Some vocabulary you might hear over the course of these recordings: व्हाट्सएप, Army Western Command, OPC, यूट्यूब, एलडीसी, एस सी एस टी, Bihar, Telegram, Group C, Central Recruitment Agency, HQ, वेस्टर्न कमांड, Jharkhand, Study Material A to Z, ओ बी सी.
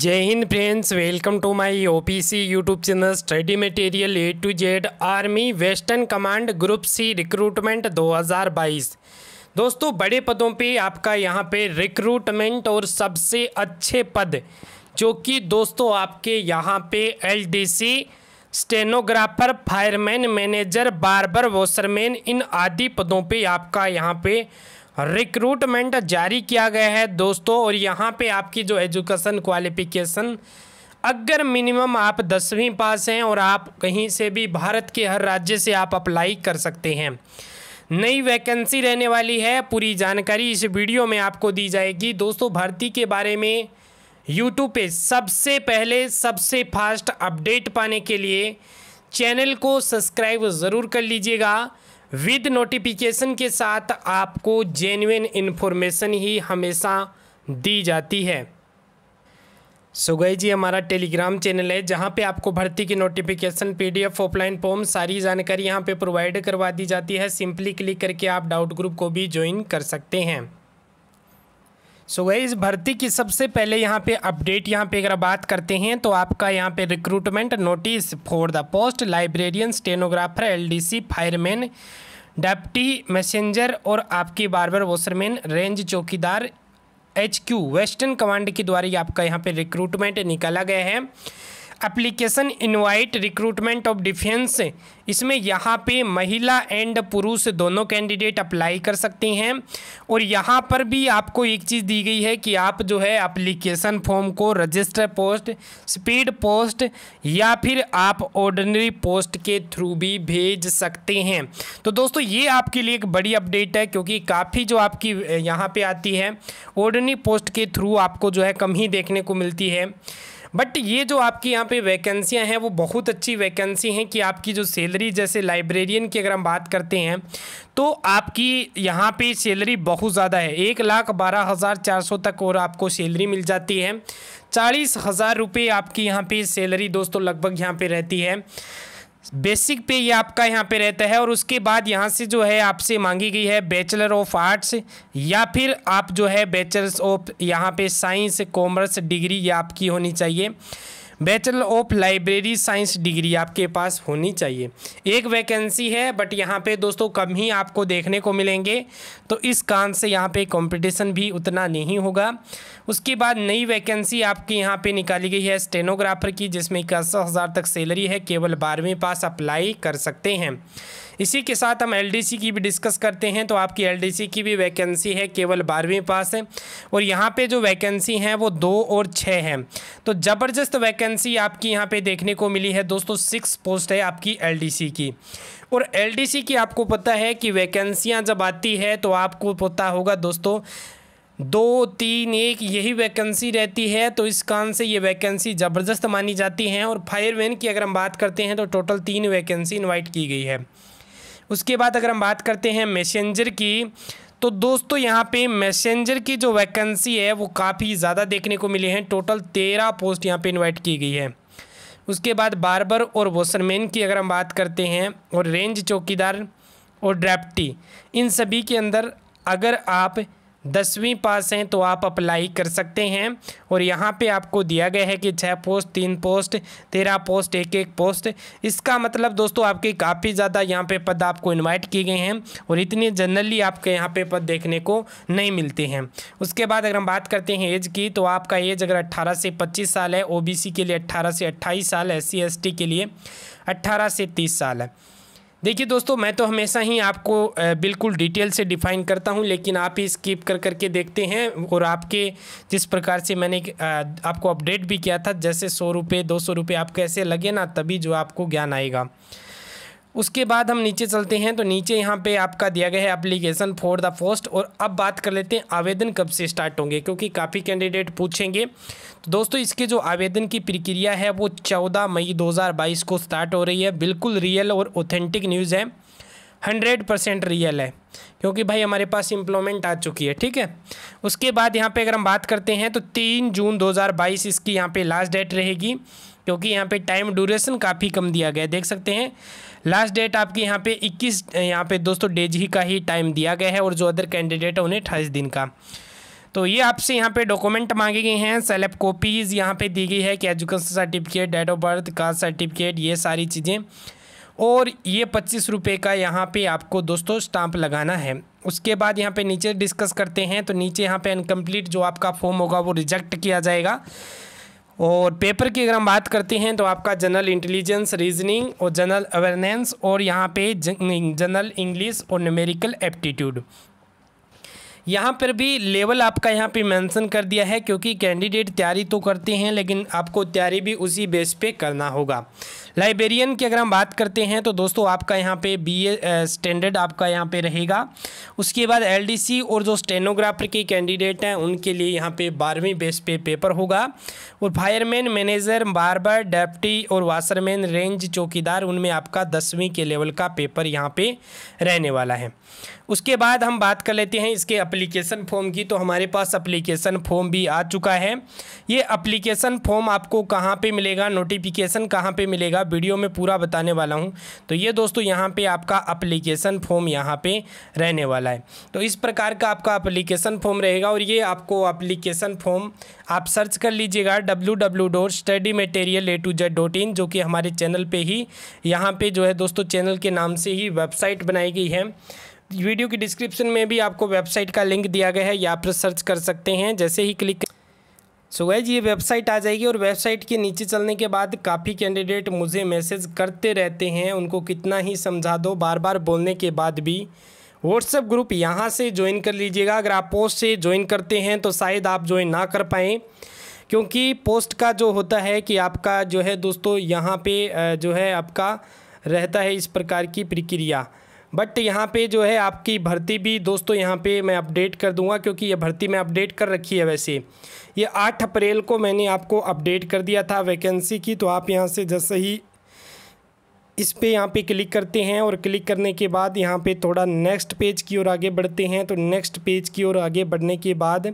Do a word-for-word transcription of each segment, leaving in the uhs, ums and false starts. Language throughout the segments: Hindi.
जय हिंद friends, welcome to my OPC यूट्यूब channel study material A to Z army वेस्टर्न कमांड group C recruitment दो हज़ार बाईस। दोस्तों, बड़े पदों पे आपका यहाँ पे रिक्रूटमेंट और सबसे अच्छे पद जो कि दोस्तों आपके यहाँ पे एलडीसी, stenographer, fireman, manager, barber, washerman, इन आदि पदों पे आपका यहाँ पे रिक्रूटमेंट जारी किया गया है दोस्तों। और यहाँ पे आपकी जो एजुकेशन क्वालिफिकेशन, अगर मिनिमम आप दसवीं पास हैं और आप कहीं से भी भारत के हर राज्य से आप अप्लाई कर सकते हैं। नई वैकेंसी रहने वाली है, पूरी जानकारी इस वीडियो में आपको दी जाएगी। दोस्तों, भर्ती के बारे में यूट्यूब पे सबसे पहले सबसे फास्ट अपडेट पाने के लिए चैनल को सब्सक्राइब ज़रूर कर लीजिएगा। विद नोटिफिकेशन के साथ आपको जेन्युइन इन्फॉर्मेशन ही हमेशा दी जाती है। सो गाइस, जी हमारा टेलीग्राम चैनल है जहां पे आपको भर्ती की नोटिफिकेशन, पीडीएफ, ऑफलाइन फॉर्म, सारी जानकारी यहां पे प्रोवाइड करवा दी जाती है। सिंपली क्लिक करके आप डाउट ग्रुप को भी ज्वाइन कर सकते हैं। सो गाइस, भर्ती की सबसे पहले यहाँ पे अपडेट यहाँ पे अगर बात करते हैं तो आपका यहाँ पे recruitment notice for the post librarian, stenographer, एलडीसी, fireman, deputy messenger और आपकी बार्बर, वॉशरमैन, रेंज चौकीदार, एचक्यू वेस्टर्न कमांड के द्वारा आपका यहाँ पे रिक्रूटमेंट निकाला गया है। Application invite recruitment of defence, इसमें यहाँ पे महिला एंड पुरुष दोनों कैंडिडेट अप्लाई कर सकते हैं। और यहाँ पर भी आपको एक चीज़ दी गई है कि आप जो है एप्लीकेशन फॉर्म को रजिस्टर पोस्ट, स्पीड पोस्ट या फिर आप ऑर्डिनरी पोस्ट के थ्रू भी भेज सकते हैं। तो दोस्तों, ये आपके लिए एक बड़ी अपडेट है क्योंकि काफ़ी जो आपकी यहाँ पर आती है ऑर्डिनरी पोस्ट के थ्रू आपको जो है कम ही देखने को मिलती है। बट ये जो आपकी यहाँ पे वैकेंसियाँ हैं वो बहुत अच्छी वैकेंसी हैं कि आपकी जो सैलरी, जैसे लाइब्रेरियन की अगर हम बात करते हैं तो आपकी यहाँ पे सैलरी बहुत ज़्यादा है, एक लाख बारह हज़ार चार सौ तक और आपको सैलरी मिल जाती है। चालीस हज़ार रुपये आपकी यहाँ पे सैलरी दोस्तों लगभग यहाँ पे रहती है, बेसिक पे ये आपका यहाँ पे रहता है। और उसके बाद यहाँ से जो है आपसे मांगी गई है बैचलर ऑफ आर्ट्स या फिर आप जो है बैचलर्स ऑफ यहाँ पे साइंस, कॉमर्स डिग्री ये आपकी होनी चाहिए। Bachelor of library science degree आपके पास होनी चाहिए। एक वैकेंसी है बट यहाँ पे दोस्तों कम ही आपको देखने को मिलेंगे, तो इस कारण से यहाँ पे कंपटीशन भी उतना नहीं होगा। उसके बाद नई वैकेंसी आपके यहाँ पे निकाली गई है स्टेनोग्राफर की, जिसमें इक्यासी हज़ार तक सैलरी है, केवल बारहवीं पास अप्लाई कर सकते हैं। इसी के साथ हम एलडीसी की भी डिस्कस करते हैं। तो आपकी एलडीसी की भी वैकेंसी है, केवल बारहवीं पास है। और यहाँ पे जो वैकेंसी हैं वो दो और छः हैं, तो ज़बरदस्त वैकेंसी आपकी यहाँ पे देखने को मिली है दोस्तों। सिक्स पोस्ट है आपकी एलडीसी की। और एलडीसी की आपको पता है कि वैकेंसियाँ जब आती है तो आपको पता होगा दोस्तों दो, तीन, एक यही वैकेंसी रहती है, तो इस कारण से ये वैकेंसी ज़बरदस्त मानी जाती हैं। और फायरमैन की अगर हम बात करते हैं तो टोटल तीन वैकेंसी इन्वाइट की गई है। उसके बाद अगर हम बात करते हैं मैसेंजर की, तो दोस्तों यहाँ पे मैसेंजर की जो वैकेंसी है वो काफ़ी ज़्यादा देखने को मिली है, टोटल तेरह पोस्ट यहाँ पे इन्वाइट की गई है। उसके बाद बार्बर और वॉशरमैन की अगर हम बात करते हैं और रेंज चौकीदार और ड्रैप्टी, इन सभी के अंदर अगर आप दसवीं पास हैं तो आप अप्लाई कर सकते हैं। और यहाँ पे आपको दिया गया है कि छः पोस्ट, तीन पोस्ट, तेरह पोस्ट, एक एक पोस्ट। इसका मतलब दोस्तों आपके काफ़ी ज़्यादा यहाँ पे पद आपको इनवाइट किए गए हैं और इतने जनरली आपके यहाँ पे पद देखने को नहीं मिलते हैं। उसके बाद अगर हम बात करते हैं एज की, तो आपका एज अगर अट्ठारह से पच्चीस साल है, ओ बी सी के लिए अट्ठारह से अट्ठाईस साल, एस सी एस टी के लिए अट्ठारह से तीस साल है। देखिए दोस्तों, मैं तो हमेशा ही आपको बिल्कुल डिटेल से डिफाइन करता हूं, लेकिन आप ही स्किप कर करके देखते हैं। और आपके जिस प्रकार से मैंने आपको अपडेट भी किया था, जैसे सौ रुपये, दो सौ रुपये आप कैसे लगे ना, तभी जो आपको ज्ञान आएगा। उसके बाद हम नीचे चलते हैं, तो नीचे यहाँ पे आपका दिया गया है एप्लीकेशन फॉर द पोस्ट। और अब बात कर लेते हैं आवेदन कब से स्टार्ट होंगे, क्योंकि काफ़ी कैंडिडेट पूछेंगे। तो दोस्तों, इसके जो आवेदन की प्रक्रिया है वो चौदह मई दो हज़ार बाईस को स्टार्ट हो रही है। बिल्कुल रियल और ऑथेंटिक न्यूज़ है, हंड्रेड परसेंट रियल है, क्योंकि भाई हमारे पास इम्प्लॉयमेंट आ चुकी है, ठीक है। उसके बाद यहाँ पे अगर हम बात करते हैं तो तीन जून दो हज़ार बाईस इसकी यहाँ पे लास्ट डेट रहेगी, क्योंकि यहाँ पे टाइम ड्यूरेशन काफ़ी कम दिया गया है, देख सकते हैं। लास्ट डेट आपकी यहाँ पे इक्कीस यहाँ पे दोस्तों डेज ही का ही टाइम दिया गया है, और जो अदर कैंडिडेट है उन्हें अट्ठाईस दिन का। तो ये आपसे यहाँ पे डॉक्यूमेंट मांगे गए हैं, सेलेक्ट कॉपीज़ यहाँ पे दी गई है कि education certificate, date of birth, caste certificate, ये सारी चीज़ें। और ये पच्चीस रुपये का यहाँ पे आपको दोस्तों स्टाम्प लगाना है। उसके बाद यहाँ पे नीचे डिस्कस करते हैं, तो नीचे यहाँ पे अनकम्प्लीट जो आपका फॉर्म होगा वो रिजेक्ट किया जाएगा। और पेपर की अगर हम बात करते हैं तो आपका जनरल इंटेलिजेंस, रीजनिंग और जनरल अवेयरनेस और यहाँ पे जनरल इंग्लिश और न्यूमेरिकल एप्टीट्यूड, यहाँ पर भी लेवल आपका यहाँ पे मेंशन कर दिया है, क्योंकि कैंडिडेट तैयारी तो करते हैं लेकिन आपको तैयारी भी उसी बेस पे करना होगा। लाइब्रेरियन की अगर हम बात करते हैं तो दोस्तों आपका यहाँ पे बीए स्टैंडर्ड आपका यहाँ पे रहेगा। उसके बाद एलडीसी और जो स्टेनोग्राफर के कैंडिडेट हैं उनके लिए यहाँ पे बारहवीं बेस पे पेपर होगा। और फायरमैन, मैनेजर, बार्बर, डेप्टी और वाशरमैन, रेंज चौकीदार, उनमें आपका दसवीं के लेवल का पेपर यहाँ पे रहने वाला है। उसके बाद हम बात कर लेते हैं इसके एप्लीकेशन फॉर्म की, तो हमारे पास एप्लीकेशन फॉर्म भी आ चुका है। ये एप्लीकेशन फॉर्म आपको कहाँ पे मिलेगा, नोटिफिकेशन कहाँ पे मिलेगा, वीडियो में पूरा बताने वाला हूँ। तो ये दोस्तों यहाँ पे आपका एप्लीकेशन फॉर्म यहाँ पे रहने वाला है। तो इस प्रकार का आपका एप्लीकेशन फॉर्म रहेगा। और ये आपको एप्लीकेशन फॉर्म आप सर्च कर लीजिएगा W W dot study material A to Z dot in, जो कि हमारे चैनल पर ही यहाँ पर जो है दोस्तों चैनल के नाम से ही वेबसाइट बनाई गई है। वीडियो की डिस्क्रिप्शन में भी आपको वेबसाइट का लिंक दिया गया है, या आप सर्च कर सकते हैं। जैसे ही क्लिक सो गाइज ये वेबसाइट आ जाएगी। और वेबसाइट के नीचे चलने के बाद काफ़ी कैंडिडेट मुझे मैसेज करते रहते हैं, उनको कितना ही समझा दो, बार बार बोलने के बाद भी। व्हाट्सएप ग्रुप यहाँ से ज्वाइन कर लीजिएगा। अगर आप पोस्ट से ज्वाइन करते हैं तो शायद आप ज्वाइन ना कर पाएँ, क्योंकि पोस्ट का जो होता है कि आपका जो है दोस्तों यहाँ पे जो है आपका रहता है इस प्रकार की प्रक्रिया। बट यहाँ पे जो है आपकी भर्ती भी दोस्तों यहाँ पे मैं अपडेट कर दूंगा, क्योंकि ये भर्ती मैं अपडेट कर रखी है। वैसे ये आठ अप्रैल को मैंने आपको अपडेट कर दिया था वैकेंसी की। तो आप यहाँ से जैसे ही इस पे यहाँ पे क्लिक करते हैं, और क्लिक करने के बाद यहाँ पे थोड़ा नेक्स्ट पेज की ओर आगे बढ़ते हैं। तो नेक्स्ट पेज की ओर आगे बढ़ने के बाद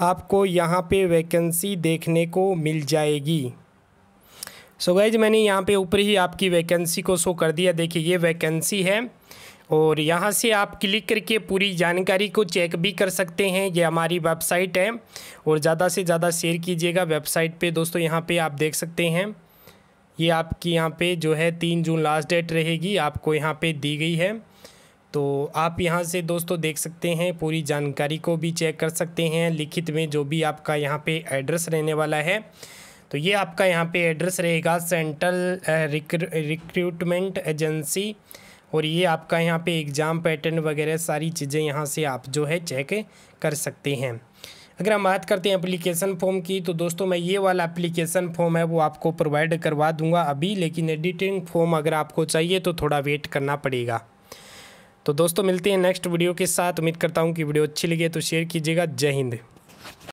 आपको यहाँ पर वैकेंसी देखने को मिल जाएगी। सो so गाइज मैंने यहाँ पे ऊपर ही आपकी वैकेंसी को शो कर दिया। देखिए ये वैकेंसी है, और यहाँ से आप क्लिक करके पूरी जानकारी को चेक भी कर सकते हैं। ये हमारी वेबसाइट है, और ज़्यादा से ज़्यादा शेयर कीजिएगा वेबसाइट पे दोस्तों। यहाँ पे आप देख सकते हैं ये आपकी यहाँ पे जो है तीन जून लास्ट डेट रहेगी, आपको यहाँ पर दी गई है। तो आप यहाँ से दोस्तों देख सकते हैं, पूरी जानकारी को भी चेक कर सकते हैं। लिखित में जो भी आपका यहाँ पर एड्रेस रहने वाला है, तो ये आपका यहाँ पे एड्रेस रहेगा सेंट्रल रिक्रूटमेंट एजेंसी। और ये आपका यहाँ पे एग्ज़ाम पैटर्न वगैरह सारी चीज़ें यहाँ से आप जो है चेक कर सकते हैं। अगर हम बात करते हैं एप्लीकेशन फॉर्म की, तो दोस्तों मैं ये वाला एप्लीकेशन फॉर्म है वो आपको प्रोवाइड करवा दूंगा अभी, लेकिन एडिटिंग फॉर्म अगर आपको चाहिए तो थोड़ा वेट करना पड़ेगा। तो दोस्तों मिलते हैं नेक्स्ट वीडियो के साथ। उम्मीद करता हूँ कि वीडियो अच्छी लगी तो शेयर कीजिएगा। जय हिंद।